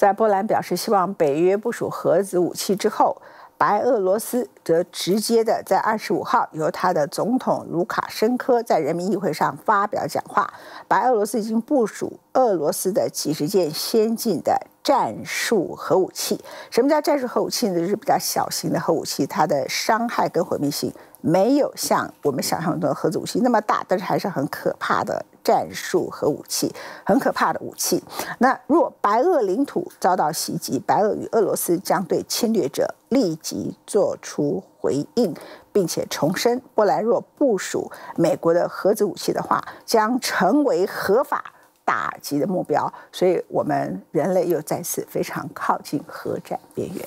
在波兰表示希望北约部署核子武器之后，白俄罗斯则直接的在25号由他的总统卢卡申科在人民议会上发表讲话。白俄罗斯已经部署俄罗斯的几十件先进的战术核武器。什么叫战术核武器呢？就是比较小型的核武器，它的伤害跟毁灭性没有像我们想象中的核子武器那么大，但是还是很可怕的战术核武器，很可怕的武器。那若白俄领土遭到袭击，白俄与俄罗斯将对侵略者立即做出回应，并且重申，波兰若部署美国的核子武器的话，将成为合法打击的目标。所以，我们人类又再次非常靠近核战边缘。